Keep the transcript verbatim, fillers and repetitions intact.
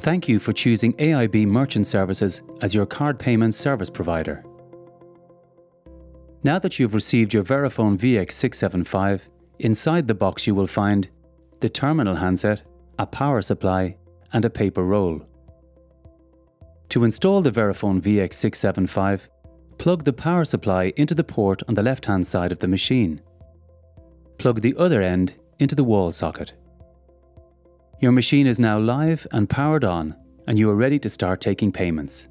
Thank you for choosing A I B Merchant Services as your card payment service provider. Now that you've received your Verifone V X six seven five, inside the box you will find the terminal handset, a power supply and a paper roll. To install the Verifone V X six seven five, plug the power supply into the port on the left-hand side of the machine. Plug the other end into the wall socket. Your machine is now live and powered on, and you are ready to start taking payments.